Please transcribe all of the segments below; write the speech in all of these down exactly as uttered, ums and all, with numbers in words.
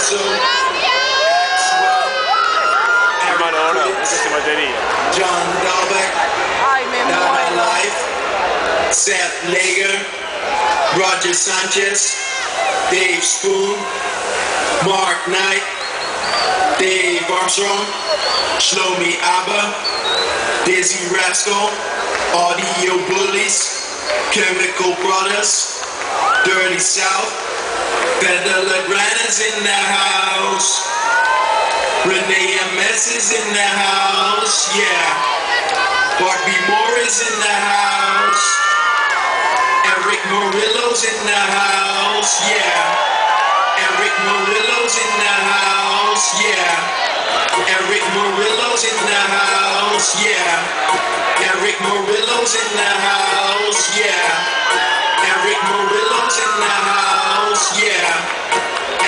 Grosso, Maxwell, Erick, John Dolbeck, Not My Life, Seth Lager, Roger Sanchez, Dave Spoon, Mark Knight, Dave Armstrong, Shlomi Abba, Dizzy Rascal, Audio Bullies, Chemical Brothers, Dirty South, Federal Grana's in the house, Renee Mensis in the house, yeah, Bobby Morris in the house, Erick Morillo's in the house, yeah, Erick Morillo's in the house, yeah, Erick Morillo's in the house, yeah, Erick Morillo's in the house, yeah, Erick Morillo's in the house. Yeah,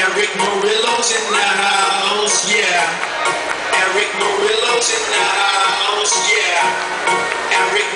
Erick Morillo's in the house. Yeah, Erick Morillo's in the house. Yeah, Erick.